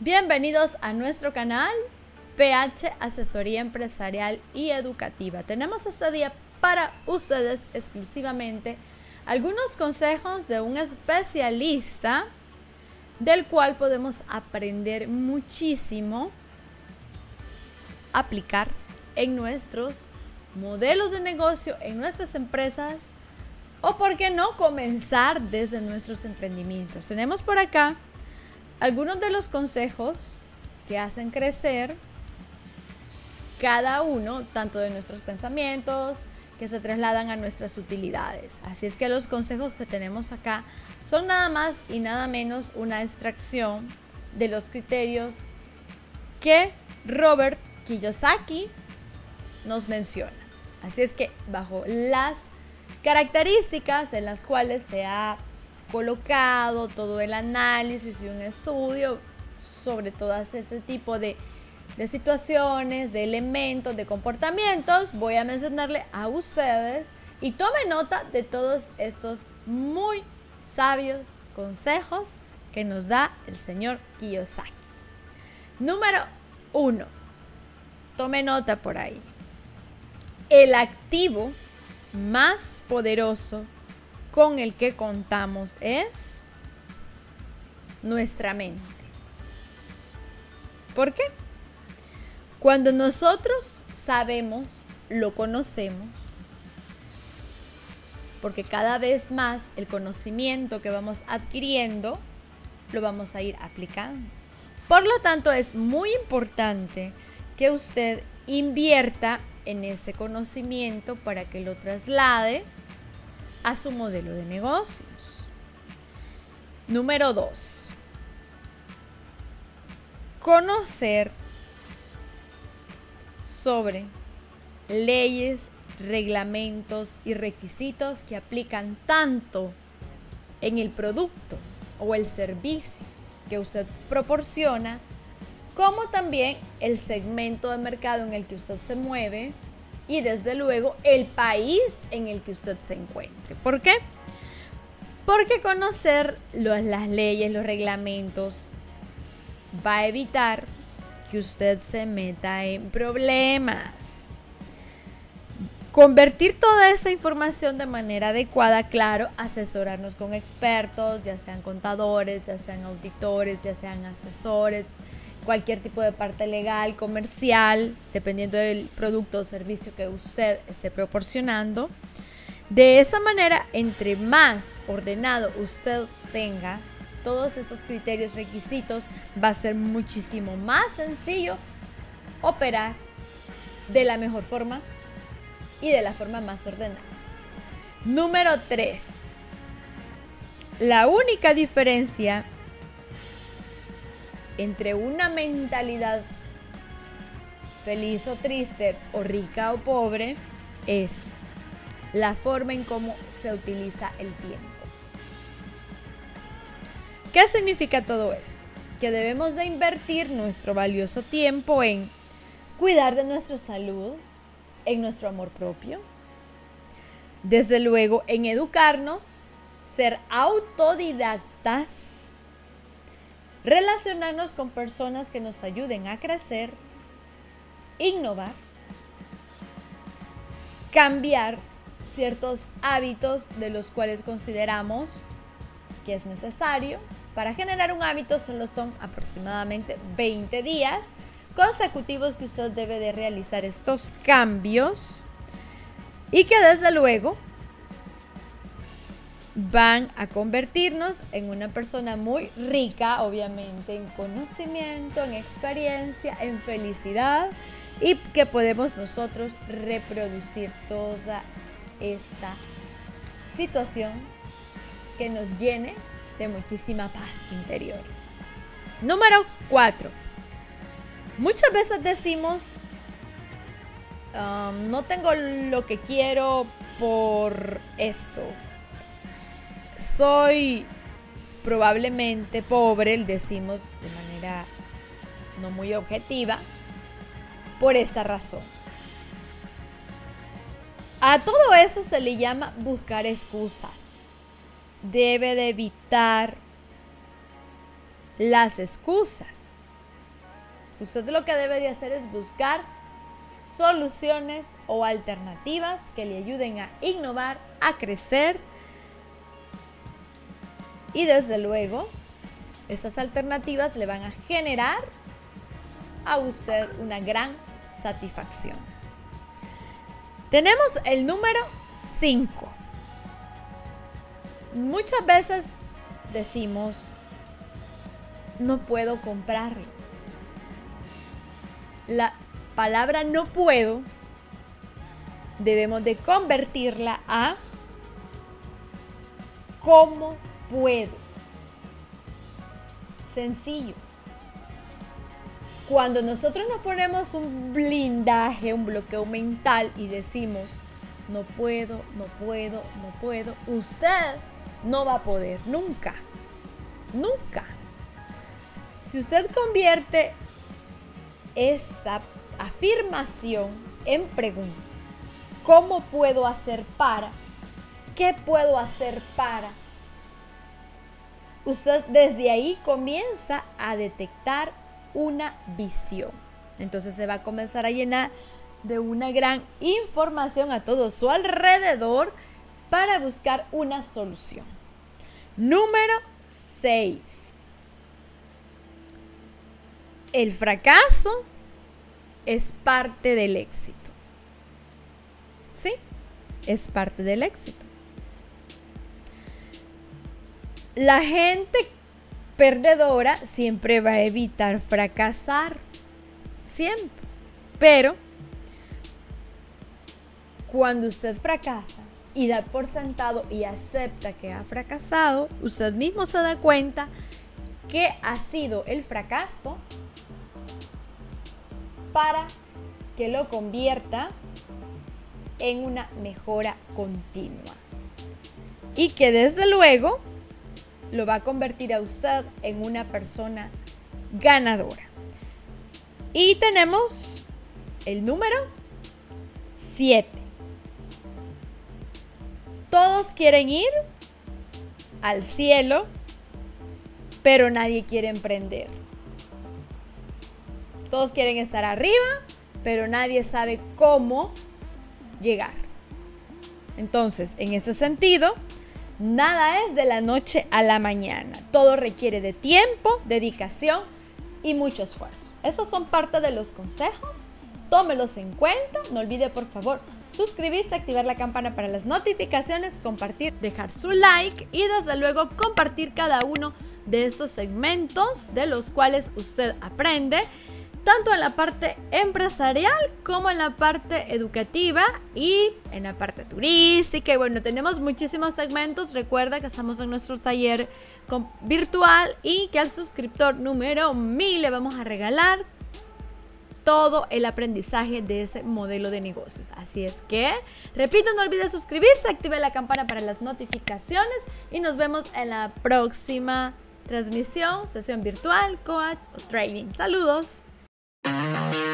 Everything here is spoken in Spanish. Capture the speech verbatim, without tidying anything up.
Bienvenidos a nuestro canal P H Asesoría Empresarial y Educativa. Tenemos este día para ustedes exclusivamente algunos consejos de un especialista del cual podemos aprender muchísimo, aplicar en nuestros modelos de negocio, en nuestras empresas o, por qué no, comenzar desde nuestros emprendimientos. Tenemos por acá algunos de los consejos que hacen crecer cada uno, tanto de nuestros pensamientos, que se trasladan a nuestras utilidades. Así es que los consejos que tenemos acá son nada más y nada menos una extracción de los criterios que Robert Kiyosaki nos menciona. Así es que bajo las características en las cuales se ha colocado todo el análisis y un estudio sobre todas este tipo de, de situaciones, de elementos, de comportamientos, voy a mencionarle a ustedes y tome nota de todos estos muy sabios consejos que nos da el señor Kiyosaki. Número uno, tome nota por ahí. El activo más poderoso con el que contamos es nuestra mente. ¿Por qué? Cuando nosotros sabemos, lo conocemos, porque cada vez más el conocimiento que vamos adquiriendo lo vamos a ir aplicando. Por lo tanto, es muy importante que usted invierta en ese conocimiento para que lo traslade a su modelo de negocios. Número dos. Conocer sobre leyes, reglamentos y requisitos que aplican tanto en el producto o el servicio que usted proporciona, como también el segmento de mercado en el que usted se mueve, y desde luego el país en el que usted se encuentre. ¿Por qué? Porque conocer los, las leyes, los reglamentos, va a evitar que usted se meta en problemas. Convertir toda esa información de manera adecuada, claro, asesorarnos con expertos, ya sean contadores, ya sean auditores, ya sean asesores, cualquier tipo de parte legal, comercial, dependiendo del producto o servicio que usted esté proporcionando. De esa manera, entre más ordenado usted tenga todos esos criterios, requisitos, va a ser muchísimo más sencillo operar de la mejor forma y de la forma más ordenada. Número tres. La única diferencia entre una mentalidad feliz o triste, o rica o pobre, es la forma en cómo se utiliza el tiempo. ¿Qué significa todo esto? Que debemos de invertir nuestro valioso tiempo en cuidar de nuestra salud, en nuestro amor propio, desde luego en educarnos, ser autodidactas, relacionarnos con personas que nos ayuden a crecer, innovar, cambiar ciertos hábitos de los cuales consideramos que es necesario. Para generar un hábito solo son aproximadamente veinte días consecutivos que usted debe de realizar estos cambios y que desde luego van a convertirnos en una persona muy rica, obviamente, en conocimiento, en experiencia, en felicidad, y que podemos nosotros reproducir toda esta situación que nos llene de muchísima paz interior. Número cuatro. Muchas veces decimos, um, no tengo lo que quiero por esto. Soy probablemente pobre, decimos de manera no muy objetiva, por esta razón. A todo eso se le llama buscar excusas. Debe de evitar las excusas. Usted lo que debe de hacer es buscar soluciones o alternativas que le ayuden a innovar, a crecer. Y desde luego, estas alternativas le van a generar a usted una gran satisfacción. Tenemos el número cinco. Muchas veces decimos, no puedo comprarlo. La palabra no puedo debemos de convertirla a ¿cómo puedo? Sencillo. Cuando nosotros nos ponemos un blindaje, un bloqueo mental y decimos no puedo, no puedo, no puedo, usted no va a poder nunca, nunca. Si usted convierte esa afirmación en pregunta, ¿cómo puedo hacer para? ¿Qué puedo hacer para? Usted desde ahí comienza a detectar una visión. Entonces se va a comenzar a llenar de una gran información a todo su alrededor para buscar una solución. Número seis. El fracaso es parte del éxito. Sí, es parte del éxito. La gente perdedora siempre va a evitar fracasar. Siempre. Pero cuando usted fracasa y da por sentado y acepta que ha fracasado, usted mismo se da cuenta que ha sido el fracaso para que lo convierta en una mejora continua. Y que desde luego lo va a convertir a usted en una persona ganadora. Y tenemos el número siete. Todos quieren ir al cielo, pero nadie quiere emprender. Todos quieren estar arriba, pero nadie sabe cómo llegar. Entonces, en ese sentido, nada es de la noche a la mañana. Todo requiere de tiempo, dedicación y mucho esfuerzo. Esos son parte de los consejos. Tómelos en cuenta. No olvide, por favor, suscribirse, activar la campana para las notificaciones, compartir, dejar su like y desde luego compartir cada uno de estos segmentos de los cuales usted aprende, tanto en la parte empresarial como en la parte educativa y en la parte turística. Y bueno, tenemos muchísimos segmentos. Recuerda que estamos en nuestro taller virtual y que al suscriptor número mil le vamos a regalar todo el aprendizaje de ese modelo de negocios. Así es que, repito, no olvides suscribirse, active la campana para las notificaciones y nos vemos en la próxima transmisión, sesión virtual, coach o training. Saludos. Thank you.